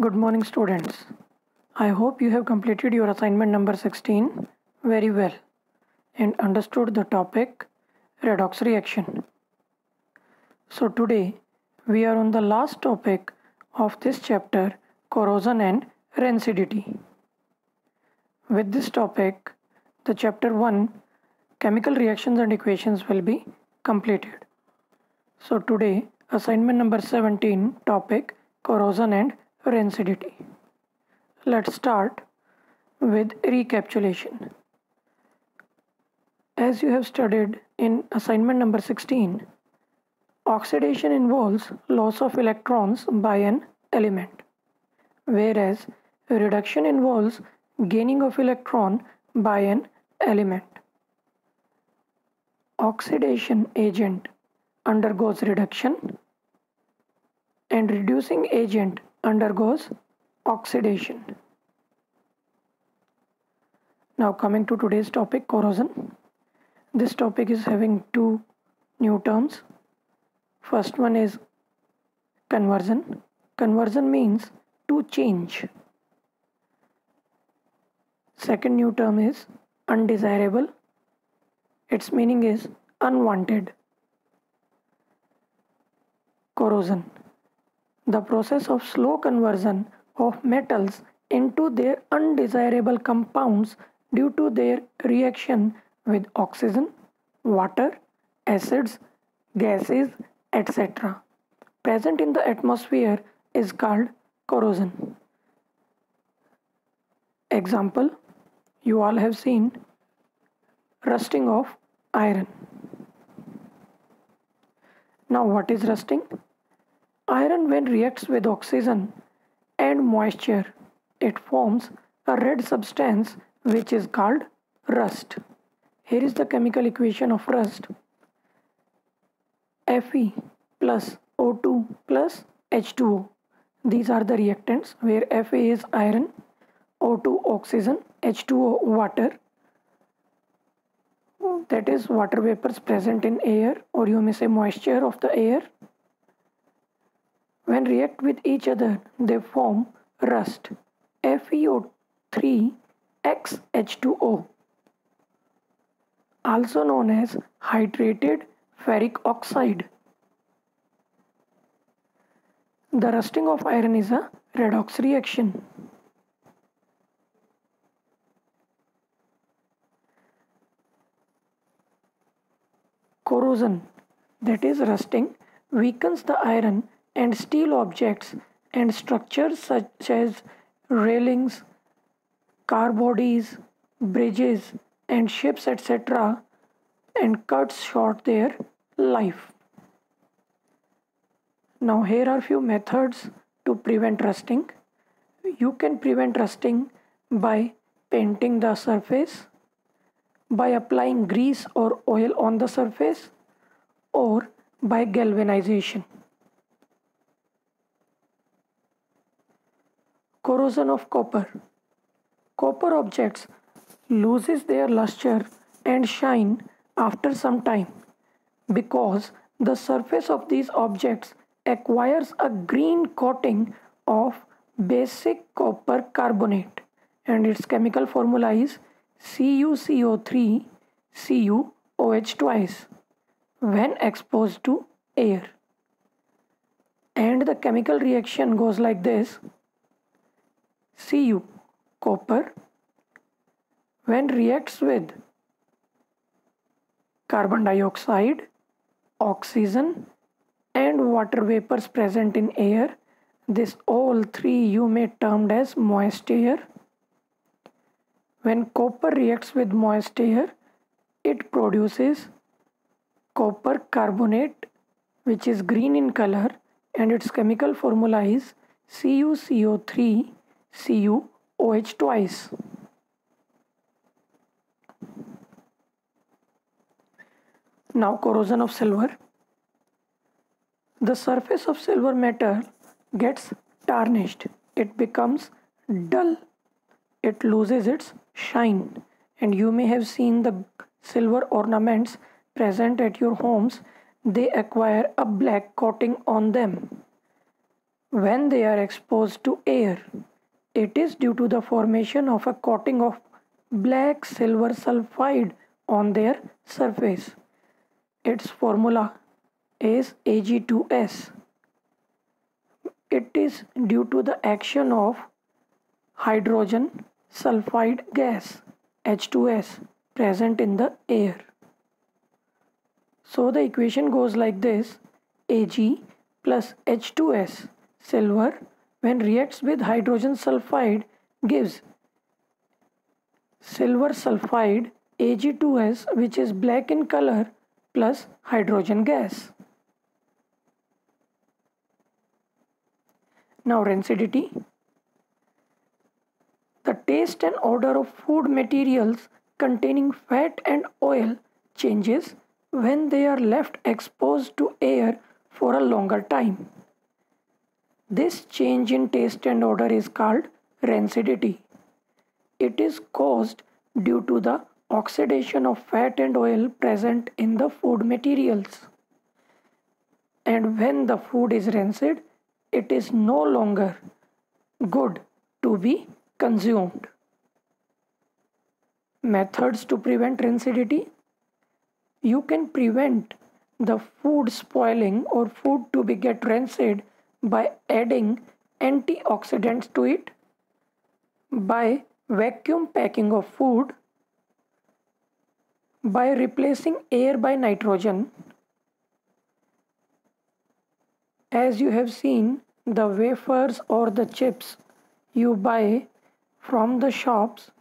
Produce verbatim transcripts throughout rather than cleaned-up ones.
Good morning, students. I hope you have completed your assignment number sixteen very well and understood the topic redox reaction. So today we are on the last topic of this chapter, corrosion and rancidity. With this topic, the chapter one, chemical reactions and equations, will be completed. So today assignment number seventeen, topic corrosion and rancidity. Let's start with recapitulation. As you have studied in assignment number sixteen, oxidation involves loss of electrons by an element, whereas reduction involves gaining of electron by an element. Oxidation agent undergoes reduction and reducing agent undergoes oxidation. Now coming to today's topic, corrosion. This topic is having two new terms. First one is conversion. Conversion means to change. Second new term is undesirable. Its meaning is unwanted. Corrosion: the process of slow conversion of metals into their undesirable compounds due to their reaction with oxygen, water, acids, gases, et cetera present in the atmosphere is called corrosion. Example, you all have seen rusting of iron. Now what is rusting? Iron, when reacts with oxygen and moisture, it forms a red substance which is called rust. Here is the chemical equation of rust: Fe plus O two plus H two O. These are the reactants, where Fe is iron, O two oxygen, H two O water, that is water vapors present in air, or you may say moisture of the air. When react with each other, they form rust, F e O three X H two O, also known as hydrated ferric oxide. The rusting of iron is a redox reaction. Corrosion, that is rusting, weakens the iron and steel objects and structures such as railings, car bodies, bridges and ships, et cetera, and cuts short their life. Now here are few methods to prevent rusting. You can prevent rusting by painting the surface, by applying grease or oil on the surface, or by galvanization. Corrosion of copper. Copper objects loses their luster and shine after some time because the surface of these objects acquires a green coating of basic copper carbonate, and its chemical formula is C u C O three, C u O H twice when exposed to air. And the chemical reaction goes like this: Cu, copper, when reacts with carbon dioxide, oxygen and water vapors present in air. This all three you may term as moist air. When copper reacts with moist air, it produces copper carbonate, which is green in color, and its chemical formula is C u C O three, C u O H twice. Now corrosion of silver. The surface of silver metal gets tarnished. It becomes dull. It loses its shine. And you may have seen the silver ornaments present at your homes. They acquire a black coating on them. when they are exposed to air. It is due to the formation of a coating of black silver sulfide on their surface. Its formula is A G two S. It is due to the action of hydrogen sulfide gas H two S present in the air. So the equation goes like this: Ag plus H two S, silver, when reacts with hydrogen sulfide gives silver sulfide A G two S, which is black in color, plus hydrogen gas. Now rancidity. The taste and odor of food materials containing fat and oil changes when they are left exposed to air for a longer time. This change in taste and odor is called rancidity. It is caused due to the oxidation of fat and oil present in the food materials. And when the food is rancid, it is no longer good to be consumed. Methods to prevent rancidity. You can prevent the food spoiling or food to be get rancid by adding antioxidants to it, by vacuum packing of food, by replacing air by nitrogen. As you have seen, the wafers or the chips you buy from the shops,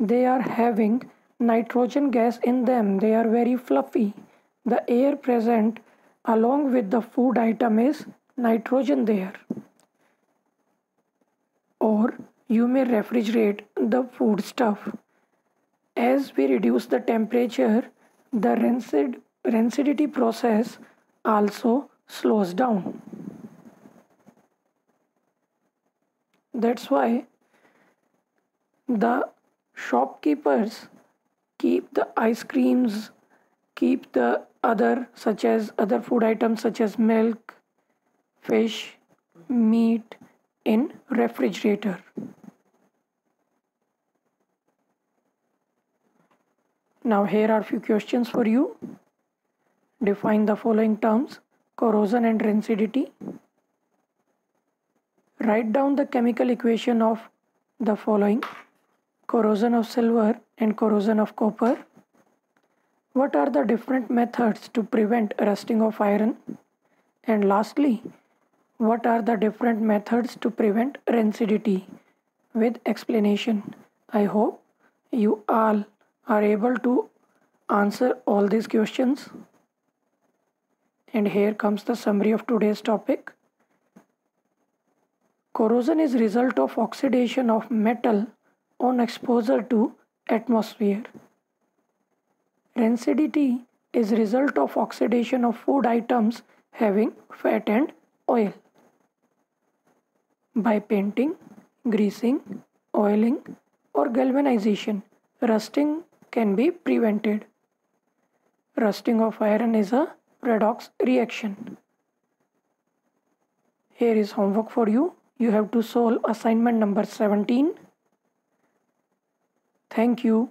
they are having nitrogen gas in them. They are very fluffy. The air present along with the food item is nitrogen there. Or you may refrigerate the food stuff. As we reduce the temperature, the rancid, rancidity process also slows down. That's why the shopkeepers keep the ice creams, keep the other such as other food items such as milk, fish, meat in refrigerator. Now here are few questions for you. Define the following terms: corrosion and rancidity. Write down the chemical equation of the following: corrosion of silver and corrosion of copper. What are the different methods to prevent rusting of iron? And lastly, what are the different methods to prevent rancidity with explanation? I hope you all are able to answer all these questions. And here comes the summary of today's topic. Corrosion is a result of oxidation of metal on exposure to atmosphere. Rancidity is a result of oxidation of food items having fat and oil. By painting, greasing, oiling, or galvanization, rusting can be prevented. Rusting of iron is a redox reaction. Here is homework for you. You have to solve assignment number seventeen. Thank you.